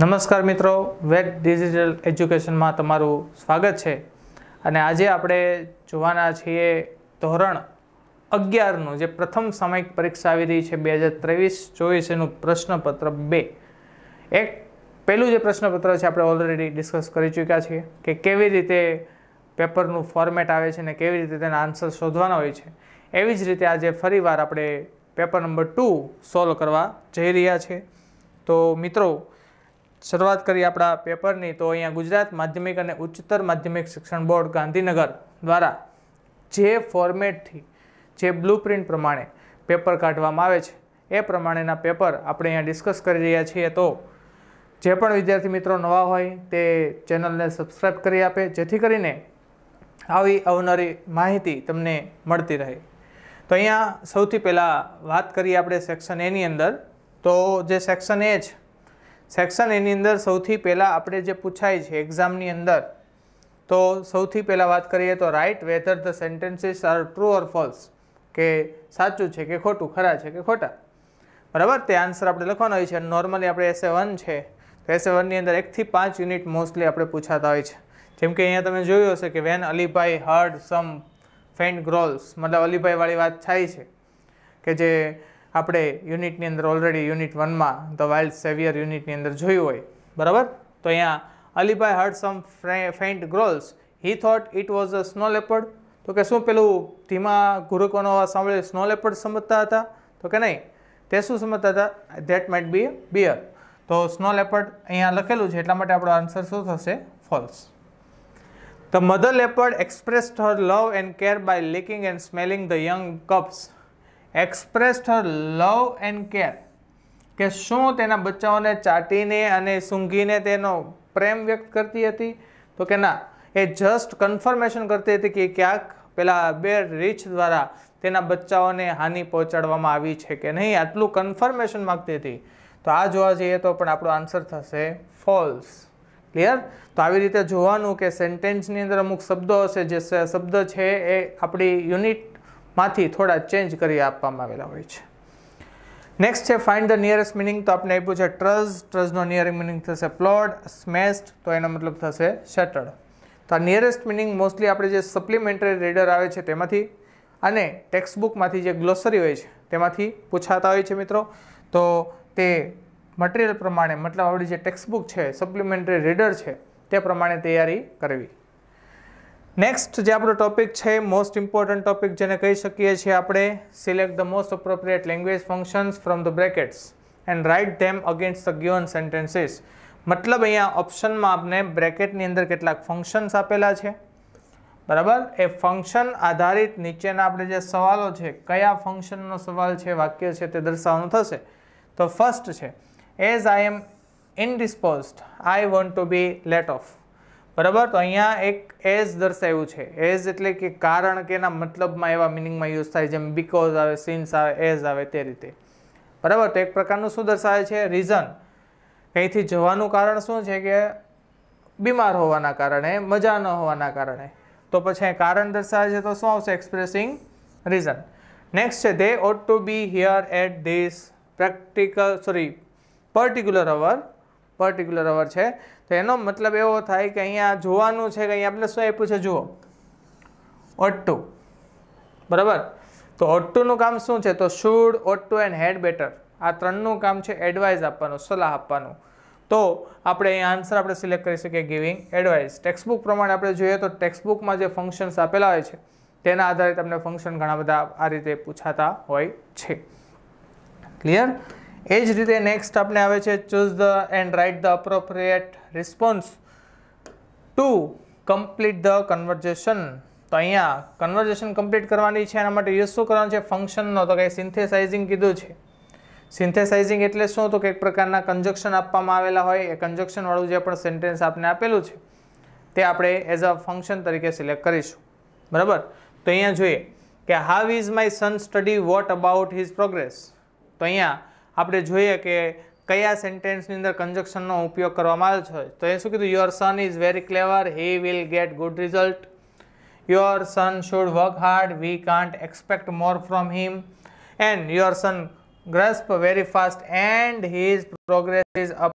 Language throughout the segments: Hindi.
नमस्कार मित्रों, वेद डिजिटल एज्युकेशन में तमारू स्वागत है। अने आजे आपणे जोवाना छीए धोरण 11 नुं जे प्रथम सामयिक परीक्षा आवी रही छे 2023-24 नुं प्रश्नपत्र 2। एक पहेलुं जे प्रश्नपत्र छे आपणे ऑलरेडी डिस्कस करी चूक्या छीए के केवी रीते पेपरनुं फॉर्मेट आवे छे ने केवी रीते तेना आंसर शोधवाना होय छे। एवी ज रीते आजे फरीवार आपणे पेपर नंबर 2 सॉल्व करवा जई रह्या छे। तो मित्रों, शुरुआत करिए आपड़ा पेपरनी। तो अहीं गुजरात माध्यमिक अने उच्चतर माध्यमिक शिक्षण बोर्ड गांधीनगर द्वारा जे फॉर्मेटथी जे ब्लूप्रिंट प्रमाणे पेपर काढवामां आवे छे ए प्रमाणेना पेपर आपणे अहीं डिस्कस करी रह्या छीए। तो जे पण विद्यार्थी मित्रों नवा होय ते चेनलने सब्सक्राइब करी आपे, जेथी करीने आवी अवनवी माहिती तमने मळती रहे। तो अहींया सौथी पहेला वात करीए आपणे सेक्शन ए नी अंदर। तो जे सेक्शन ए छे, सेक्शन एनी अंदर सौथी पहला आपणे जे पूछाय छे एक्जामनी अंदर, तो सौथी पहला बात करिए तो write whether the sentences are true और फॉल्स, के साचुं छे के खोटू, खरा छे के खोटा, बराबर ते आंसर आपणे लखवानो होय छे। नॉर्मली आपणे SA1 छे तो SA1 नी अंदर 1 થી 5 यूनिट मोस्टली आपणे पूछाता होय छे। जेम के अहींया तमे जोयुं हशे के when Alibhai heard some faint growls, मतलब अलीभाई वाली बात थाय छे के जे आपणे यूनिटनी अंदर ऑलरेडी यूनिट 1 में द वाइल्ड सेवियर यूनिटनी अंदर जोयुं होय, बराबर। तो अहींया Alibhai heard some faint growls he thought it was a snow leopard, तो के शुं पेलुं धीमा घुरकोनो अवाज सांभळी स्नो लेपर्ड समजता हता, तो के नहीं, ते शुं समजता हता, देट माइट बी बियर। तो स्नो लेपर्ड अहींया लखेलुं छे, एटला माटे आपणो आंसर शुं थशे? False. The mother leopard expressed her love and care by licking and smelling the young cubs, expressed her love and care, के शूँ तेना बच्चाओने चाटीने अने सूंघीने तेनो प्रेम व्यक्त करती हती, तो के ना, ए जस्ट कन्फर्मेशन करती हती कि क्यांक पेला बेर रीछ द्वारा तेना बच्चाओने हानि पहोंचाडवामां आवी छे के नहीं, आटलू कन्फर्मेशन मांगती थी। तो आ जोवा जईए तो पण आपणो आंसर थशे फॉल्स। क्लियर? तो आ रीते जोवानुं के सेंटेन्सनी अंदर अमुक शब्दों हशे जे शब्द छे ए आपणी यूनिट माथी थोड़ा चेंज करी आपवामां आवेला होय छे। नेक्स्ट है फाइंड द नियरेस्ट मीनिंग। तो आपने आप्युं छे ट्रज, ट्रजनो नियरेस्ट मीनिंग थशे प्लॉड, स्मेश्ड तो एनो मतलब थशे शटर्ड। तो आ नियरेस्ट मीनिंग मोस्टली आपणे जे सप्लिमेंटरी रीडर आवे छे तेमांथी अने टेक्स्ट बुकमांथी जे ग्लोसरी होय छे तेमांथी पूछाता होय छे मित्रों। तो ते मटेरियल प्रमाणे, मतलब आपणी जे टेक्स्ट बुक छे सप्लिमेंटरी रीडर छे ते प्रमाणे तैयारी करवी। नेक्स्ट जो आपको टॉपिक है मोस्ट इम्पोर्टंट टॉपिक जेने कही सकीए छे आपणे, select the most appropriate language functions from the brackets and write them against the given sentences. मतलब अहींया ऑप्शन में आपने ब्रेकेटनी अंदर केटलाक फंक्शन्स आपेला छे, बराबर। ए फंक्शन आधारित नीचेना आपणे जे सवालों छे कया फंक्शननो सवाल छे वाक्य छे ते दर्शाववानुं थशे। तो फर्स्ट छे as I am indisposed I want to be let off, बराबर। तो अहींया एक एज दर्शाव्युं छे, एज एटले के कारण के ना मतलब में एवा मीनिंग में यूज थाय, जेम बिकॉज आवे, सिंस आवे, एज आवे ते रीते, बराबर। तो एक प्रकारनुं शुं दर्शावे छे रीजन, कहींथी जवानुं कारण शुं छे के बीमार होवाना कारणे, मजा न होवाना कारणे, तो पछी कारण दर्शावे छे तो शुं आवशे? Expressing reason. नेक्स्ट छे they ought to be here at this particular hour छे, तो एनो मतलब एवो थाय के अहींया जोवानुं छे के अहींया आपणे शुं आप्युं छे, जुओ ऑट टू, बराबर। तो ऑट टू नुं काम शुं छे? तो should, ought to and had better, आ त्रणनुं काम छे एडवाइस आपवानुं, सलाह आपवानुं। तो आपणे अहींया आंसर आपणे सिलेक्ट करी सकीए गिविंग एडवाइस। टेक्स्ट बुक प्रमाणे आपणे जोईए तो टेक्स्ट बुक में जे फंक्शन्स आपेला होय छे तेना आधारे तमने फंक्शन घणा बधा आ रीते पूछाता होय छे। क्लियर? एज रीते नेक्स्ट आपने आवे छे choose the and write the appropriate response to complete the conversation. तो अहींया कन्वर्जेशन कम्प्लीट करवानी छे, एना माटे यूज शुं करवानुं छे? फंक्शननो, तो के सिंथेसाइजिंग कीधुं छे। सिंथेसाइजिंग एटले शुं? तो के एक प्रकारना कंजक्शन आपवामां आवेला होय, ए कंजक्शन वाळुं जे पण सेंटेन्स आपने आपेलुं छे ते आपणे एज अ फंक्शन तरीके सिलेक्ट करीशुं, बराबर। तो अहींया जोईए के how is my son study, what about his progress. तो अहींया आपणे जोईए के कया सेंटेन्सनी अंदर कंजक्शननो उपयोग करवामां आव्यो छे। तो ए शुं कीधुं? Your son is very clever, he will get good result, your son should work hard, we can't expect more from him, and your son grasp very fast and his progress is up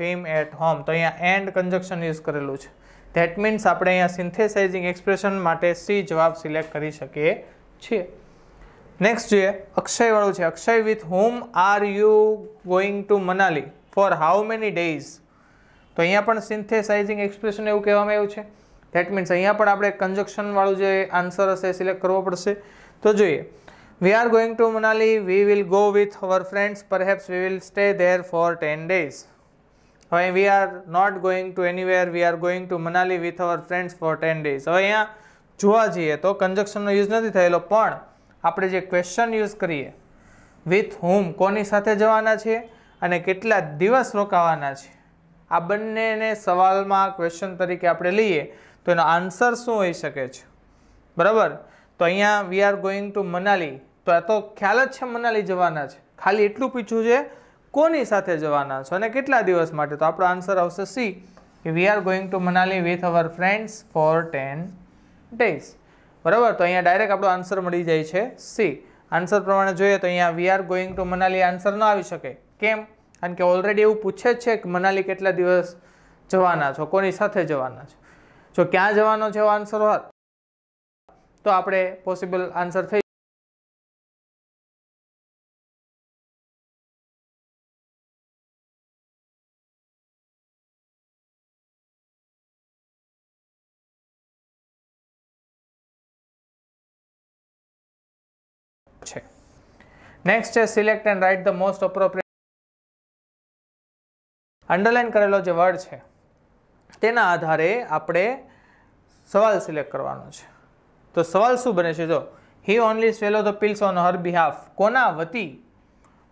film at home तो यहाँ and conjunction use करेलू है। That means आपणे यहाँ synthesizing expression माटे C जवाब सिलेक्ट करी शकीए छीए। नेक्स्ट जो है अक्षय वालों है, Akshay with whom are you going to Manali for how many days तो यहाँ पर synthesizing expression एवं कहवामां आव्युं छे। That means अहींया पण आपणे conjunction वालों जो आंसर हशे सिलेक्ट करवो पड़शे। तो जोईए We are going to Manali. We will go with our friends. Perhaps we will stay there for 10 days. However, we are not going to anywhere. We are going to Manali with our friends for 10 days. હવે અહીંયા જોવા જઈએ તો કન્જક્શનનો યુઝ નથી થયેલો, પણ આપણે જે ક્વેશ્ચન યુઝ કરીએ with whom કોની સાથે જવાના છે અને કેટલા દિવસ રોકાવાના છે, આ બંનેને સવાલમાં ક્વેશ્ચન તરીકે આપણે લઈએ તો એનો આન્સર શું હોઈ શકે છે, બરાબર? તો અહીંયા we are going to Manali તો આ તો ખ્યાલ જ છે મનાલી જવાના છે, ખાલી એટલું પૂછ્યું છે કોની સાથે જવાના છો અને કેટલા દિવસ માટે, તો આપણો આન્સર આવશે સી કે we are going to Manali with our friends for 10 days, બરાબર? તો અહીંયા ડાયરેક્ટ આપણો આન્સર મળી જાય છે સી. આન્સર પ્રમાણે જોઈએ તો અહીંયા we are going to Manali answer ન આવી શકે, કેમ? કારણ કે ઓલરેડી એવું પૂછે જ છે કે મનાલી કેટલા દિવસ જવાના છો, કોની સાથે જવાના છો, જો ક્યાં જવાનો છે એવો આન્સર હોત तो आपणे पॉसिबल आंसर थई छे। नेक्स्ट है select and write the most appropriate, underline करेलो जो वर्ड है तेना आधारे आपणे सवाल सिलेक्ट करवानो छे। तो सवाल शू बने जो he only swallow the pills on her behalf, कोना वती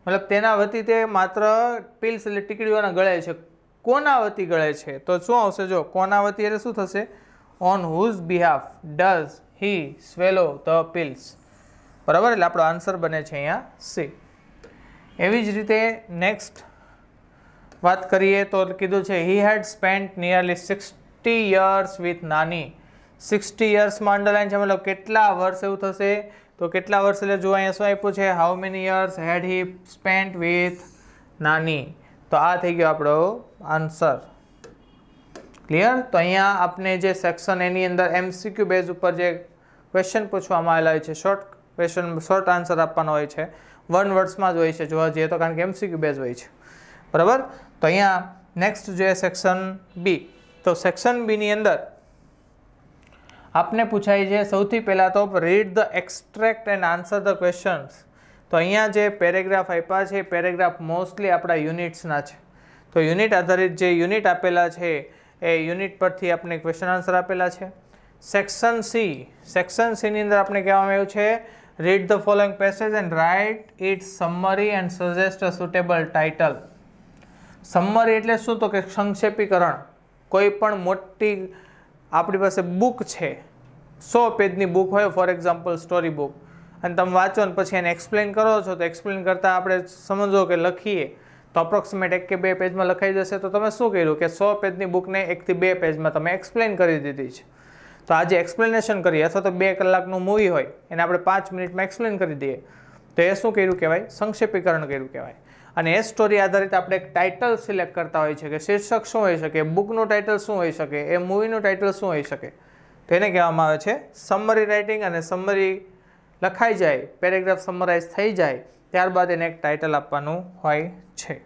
मतलब तेना वती ते मात्र पिल्स एटले टीकड़ीओना गळे छे, कोना वती गळे छे तो शुं आवशे, जो कोना वती एटले शुं थशे on whose behalf does he swallow the pills, बराबर? एटले आपणो आंसर बने छे अहींया सी। एवी ज रीते नेक्स्ट वात करीए तो कीधुं छे he had spent nearly 60 years with Nani, 60 years में अंडरलाइन है मतलब केटला वर्ष एवं थशे, तो केटला वर्ष एटले जो अहींया शुं आप्युं छे how many years had he spent with Nani, तो आ थई गयो आपणो आंसर क्लियर। तो अहींया आपने जे सेक्शन एनी अंदर एमसीक्यू बेज उपर जे क्वेश्चन पूछवामां आवेला होय छे, शॉर्ट क्वेश्चन शॉर्ट आंसर आपवानो होय छे, वन वर्ड्स में ज होय छे जोवा जઈએ तो, कारण के एमसीक्यू बेज होय छे, बराबर? तो अहींया नेक्स्ट जो सेक्शन बी, तो सेक्शन बी नी अंदर आपने पूछाई है सौथी पहला तो read the extract and answer the questions. तो अहींया जे पेरेग्राफ आप्या छे पेरेग्राफ मोस्टली आपड़ा यूनिट्स ना छे, तो यूनिट आधारित जे यूनिट आपेला छे ए यूनिट परथी आपने क्वेश्चन आंसर आपेला छे। सेक्शन सी, सेक्शन सी नी अंदर आपने कहेवामां आव्युं छे read the following passage and write its summary and suggest a suitable title. Summary एटले शुं तो के संक्षेपीकरण, कोईपण मोटी आपणी पासे बुक है 100 पेजनी बुक हो फॉर एक्जाम्पल स्टोरी बुक अने तमे वाँचो ने पछी एने एक्सप्लेन करो छो, तो एक्सप्लेन करता आपणे समझो कि लखीए तो अप्रोक्सिमेट 1 के 2 पेज में लखाई जशे। तो तमे शुं कर्युं कि 100 पेजनी बुक ने 1 થી 2 पेज में तमे एक्सप्लेन करी दीधी छे, तो आज एक्सप्लेनेशन करीए अथवा तो 2 કલાકनुं मूवी होय एने आपणे 5 मिनिट में एक्सप्लेन करी दीए तो ए शुं कर्युं कहेवाय, संक्षेपीकरण कर्युं कहेवाय। अने ए स्टोरी आधारित आपणे एक टाइटल सिलेक्ट करता होय छे कि शीर्षक शुं होई शके, बुकनुं टाइटल शुं होई शके, ए मूवीनुं टाइटल शुं होई शके, तो एने कहेवामां आवे छे समरी राइटिंग। अने समरी लखाई जाए पेरेग्राफ समराइज थई जाए त्यारबाद एने एक टाइटल आपवानुं होय छे।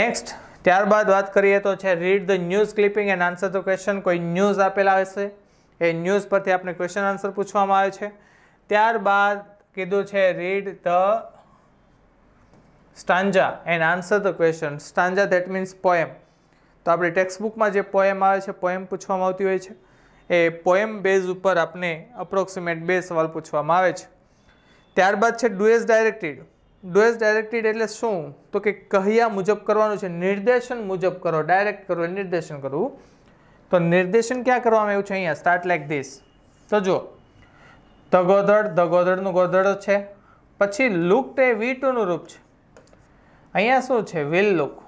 नेक्स्ट त्यारबाद वात करीए तो छे read the news clipping and answer the question, कोई न्यूज आपेला हशे ए न्यूज परथी आपणे क्वेश्चन आंसर पूछवामां आवे छे। त्यारबाद कीधुं छे read the stanza and answer the question, stanza that means poem, तो आपणे टेक्स्ट बुक में जो पोएम आवे छे पोएम पूछवामां आवती होय छे, ए पोएम बेज उपर आपने अप्रोक्सिमेट 2 सवाल पूछवामां आवे छे। त्यारबाद छे डुएस डायरेक्टेड, डुएस डायरेक्टेड एटले शुं तो के कहया मुजब करवानुं छे, निर्देशन मुजब करो, डायरेक्ट करो निर्देशन करवुं, तो निर्देशन क्या करवामां आव्युं छे अहींया स्टार्ट लाइक धीस, तो जो ध गोधड़नुं गोधड़ो छे, पछी लुक्ड ए वी2नुं रूप छे, अहींया शुं छे विल लुक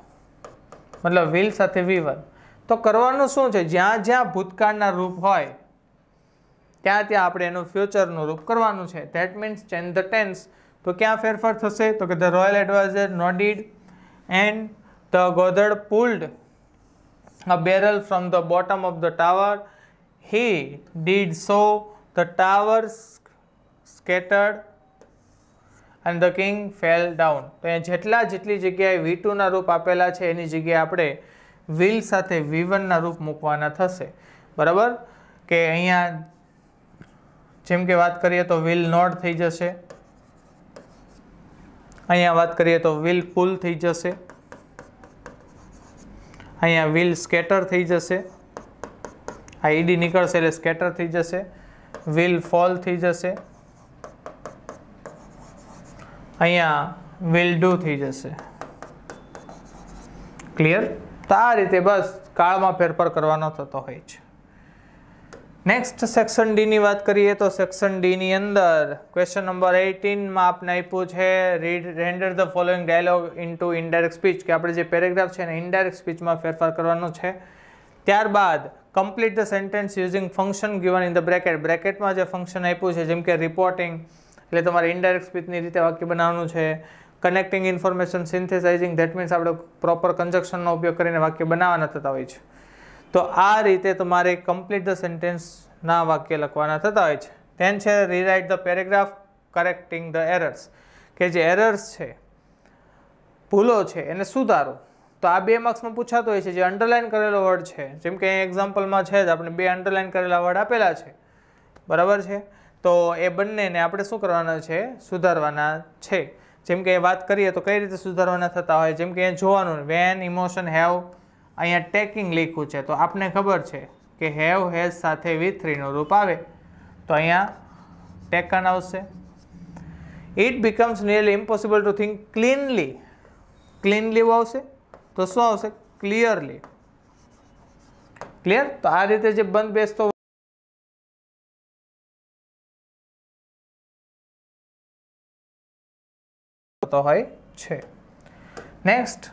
मतलब विल साथे वी1, तो करवानुं शुं छे ज्यां ज्यां भूतकाळना रूप होय त्यां त्यां आपणे एनुं फ्यूचरनुं रूप करवानुं छे। That means change the tense, तो क्या फेरफार थशे तो के the royal adviser nodded and The Godad pulled a barrel from the bottom of the tower. He did so. The tower scattered and the king fell down. तो यहाँ जितनी जगह V2 ना रूप आपेला है एनी जगह आपणे will साथे V1 ना रूप मूकवाना थशे बराबर के अहींया जेम के बात करिए तो will not थी जशे अहींया बात करिए तो will pull थी जशे अहींया will scatter थी जशे आ ईडी निकळशे એટલે scatter थी जशे will fall थी जशे अहीं will do थी जैसे क्लियर तो आ रीते बस काल में फेरफार करवानो थतो होय छे। नेक्स्ट सेक्शन डी नी बात करिए तो सेक्शन डी नी अंदर क्वेश्चन नंबर 18 में आपने आप्यो छे read render the following dialogue into indirect speech के आपणे जे पेरेग्राफ छे ने इनडायरेक्ट स्पीच में फेरफार करवानो छे। त्यार बाद complete the sentence using function given in the bracket bracket में जो फंक्शन आप्यु छे जेम के रिपोर्टिंग એટલે તમારે ઇનડાયરેક્ટ સ્પીચની રીતે વાક્ય બનાવવાનું છે। Connecting information synthesising that means આપણે પ્રોપર કન્જક્શનનો ઉપયોગ કરીને વાક્ય બનાવવાના થતા હોય છે। તો આ રીતે તમારે કમ્પ્લીટ ધ સેન્ટેન્સના વાક્ય લખવાના થતા હોય છે। ધેન છે rewrite the paragraph correcting the errors કે જે એરર્સ છે ભૂલો છે એને સુધારો। તો આ બે માર્ક્સમાં પૂછાતો હોય છે જે અંડરલાઇન કરેલો વર્ડ છે જેમ કે એક્ઝામ્પલમાં છે જ આપણે બે અંડરલાઇન કરેલા વર્ડ આપેલા છે બરાબર છે तो ये बने ने आपणे शुं करवानुं छे सुधारवाना छे। जेम के बात करिए तो कई रीते सुधारवाना थता होय जेम के जोवानुं वेन इमोशन हेव अहींया टेकिंग लिख्युं छे तो आपने खबर छे कि हेव हेज साथे V3 नुं रूप आवे तो अहींया टेकन आवशे। It becomes nearly impossible to think cleanly cleanly आवशे तो शुं आवशे क्लियरली क्लियर। तो आ रीते जे बंद बेसतो तो है छे। नेक्स्ट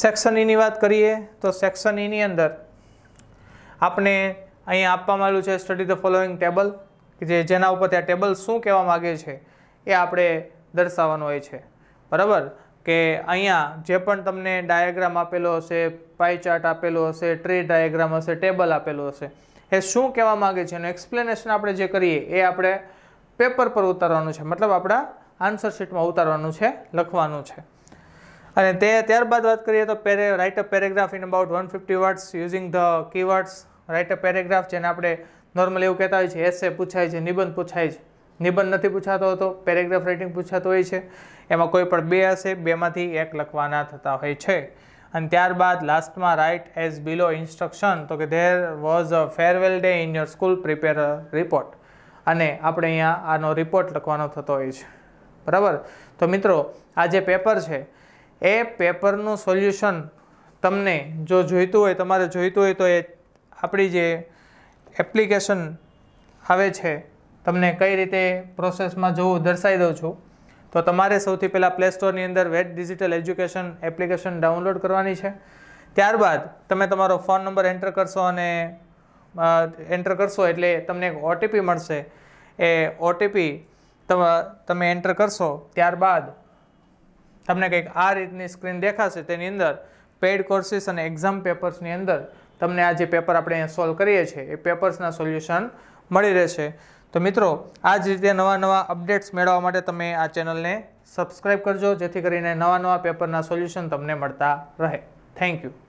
सेक्शन ई नी बात करिए तो सेक्शन ई नी अंदर आपने अहीं आपवामां आव्युं छे स्टडी द फॉलोइंग टेबल जे जेना उपर त्या टेबल शुं कहेवा मांगे छे ए आपणे दर्शाववानुं होय छे बराबर के अहींया जे पण तमने डायग्राम आपेलो हशे पाई चार्ट आपेलो हशे ट्री डायग्राम हशे टेबल आपेलो हशे ए शुं कहेवा मांगे छे एनुं एक्सप्लेनेशन आपणे जे करीए ए आपणे पेपर पर उतारवानुं छे मतलब आपणा आंसर शीट में उतारवानुं छे लखवानुं छे। अने त्यारबाद बात करिए तो write a paragraph in about 150 words using the keywords write a paragraph जेने आपणे नॉर्मली एवुं कहेता होय छे एसे पूछाय छे निबंध पूछाय छे निबंध नथी पूछातो तो पेरेग्राफ राइटिंग पूछातो होय छे एमां कोई पण बे हशे बेमांथी एक लखवाना थता होय छे। अने त्यारबाद लास्ट में राइट एज बिलो इंस्ट्रक्शन तो के there was a farewell day in your school prepare a report अने आपणे अहींया आनो रिपोर्ट लखवानो थतो होय छे बराबर। तो मित्रों आज पेपर है ए पेपरनु सोल्यूशन तमने जो जोईतुं होय तमारे जोईतुं होय तो ये आपणी जे एप्लिकेशन आवे छे तमने कई रीते प्रोसेस में जोवुं दर्शाई दऊं छुं। तो तमारे सौथी पहेला प्ले स्टोरनी अंदर वेड डिजिटल एज्युकेशन एप्लिकेशन डाउनलॉड करवानी छे। त्यारबाद तमे तमारो फोन नंबर एंटर करशो एटले तमने एक ओटीपी मळशे ए ओटीपी तमे एंटर करशो त्यारबाद तमने कंईक आ रीतनी स्क्रीन देखाशे तेनी अंदर पेड कोर्सीस अने एक्जाम पेपर्सनी अंदर तमने आ जे पेपर आपणे अहींया सोल्व करीए छे ए पेपर्सना सोल्यूशन मळी रहेशे। तो मित्रों आ ज रीते नवा नवा अपडेट्स मेळववा माटे तमे आ चेनलने सब्सक्राइब करजो जेथी करीने नवा नवा पेपरना सोल्यूशन तमने मळता रहे। Thank you.